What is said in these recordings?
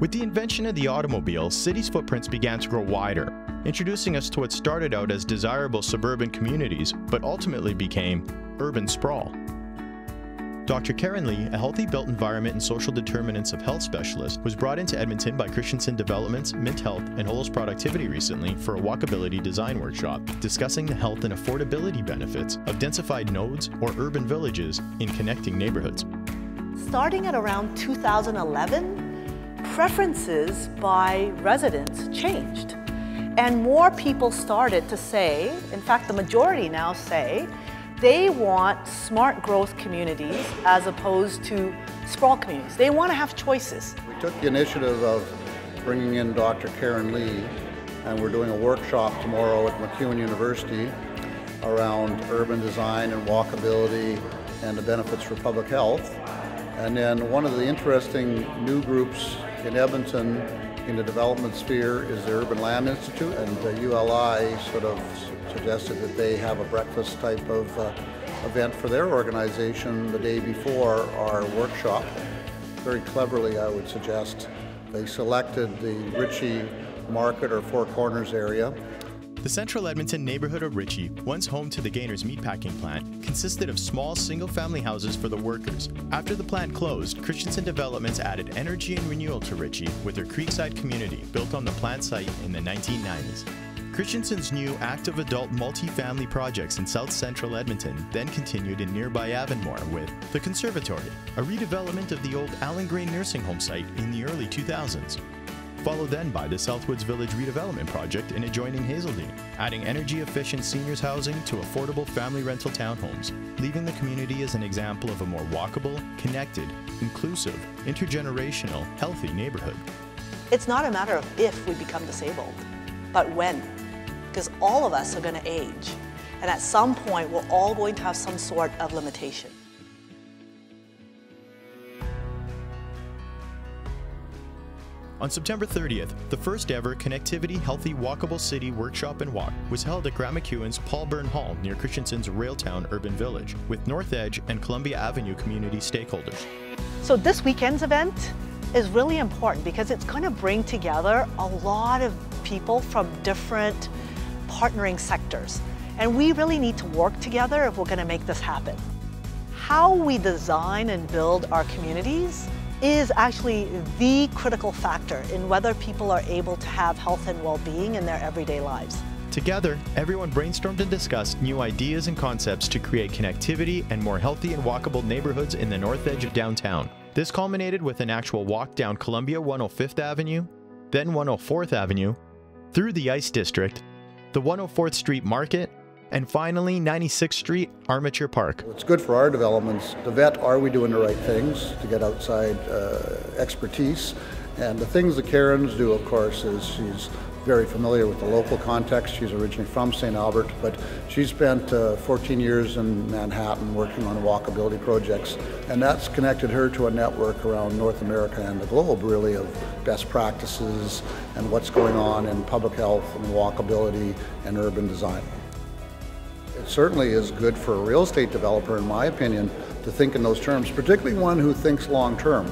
With the invention of the automobile, cities' footprints began to grow wider, introducing us to what started out as desirable suburban communities, but ultimately became urban sprawl. Dr. Karen Lee, a healthy built environment and social determinants of health specialist, was brought into Edmonton by Christensen Developments, Mint Health, and Holos Productivity recently for a walkability design workshop discussing the health and affordability benefits of densified nodes or urban villages in connecting neighborhoods. Starting at around 2011, preferences by residents changed, and more people started to say, in fact the majority now say, they want smart growth communities as opposed to sprawl communities. They want to have choices. We took the initiative of bringing in Dr. Karen Lee, and we're doing a workshop tomorrow at MacEwan University around urban design and walkability and the benefits for public health. And then one of the interesting new groups in Edmonton in the development sphere is the Urban Land Institute, and the ULI sort of suggested that they have a breakfast type of event for their organization the day before our workshop. Very cleverly, I would suggest, they selected the Ritchie Market or Four Corners area. The central Edmonton neighborhood of Ritchie, once home to the Gainer's meatpacking plant, consisted of small single-family houses for the workers. After the plant closed, Christensen Developments added energy and renewal to Ritchie with their Creekside community built on the plant site in the 1990s. Christensen's new active adult multi-family projects in south central Edmonton then continued in nearby Avonmore with The Conservatory, a redevelopment of the old Allen Gray Nursing Home site in the early 2000s. Followed then by the Southwoods Village redevelopment project in adjoining Hazeldean, adding energy-efficient seniors housing to affordable family rental townhomes, leaving the community as an example of a more walkable, connected, inclusive, intergenerational, healthy neighborhood. It's not a matter of if we become disabled, but when, because all of us are going to age, and at some point we're all going to have some sort of limitation. On September 30th, the first ever Connectivity Healthy Walkable City Workshop and Walk was held at Grant McEwen's Paul Burn Hall near Christensen's Railtown Urban Village with North Edge and Columbia Avenue community stakeholders. So this weekend's event is really important because it's going to bring together a lot of people from different partnering sectors. And we really need to work together if we're going to make this happen. How we design and build our communities is actually the critical factor in whether people are able to have health and well-being in their everyday lives. Together, everyone brainstormed and discussed new ideas and concepts to create connectivity and more healthy and walkable neighborhoods in the north edge of downtown. This culminated with an actual walk down Columbia 105th Avenue, then 104th Avenue, through the Ice District, the 104th Street Market, and finally 96th Street Armature Park. It's good for our developments to vet, are we doing the right things, to get outside expertise. And the things that Karen's do, of course, is she's very familiar with the local context. She's originally from St. Albert, but she spent 14 years in Manhattan working on walkability projects. And that's connected her to a network around North America and the globe, really, of best practices and what's going on in public health and walkability and urban design. It certainly is good for a real estate developer, in my opinion, to think in those terms, particularly one who thinks long term.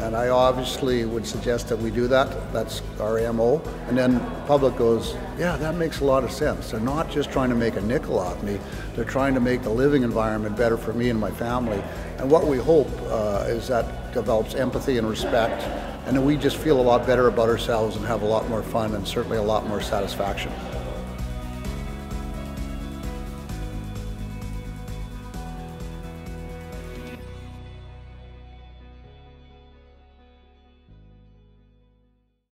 And I obviously would suggest that we do that. That's our MO. And then public goes, yeah, that makes a lot of sense. They're not just trying to make a nickel off me. They're trying to make the living environment better for me and my family. And what we hope is that develops empathy and respect. And then we just feel a lot better about ourselves and have a lot more fun and certainly a lot more satisfaction.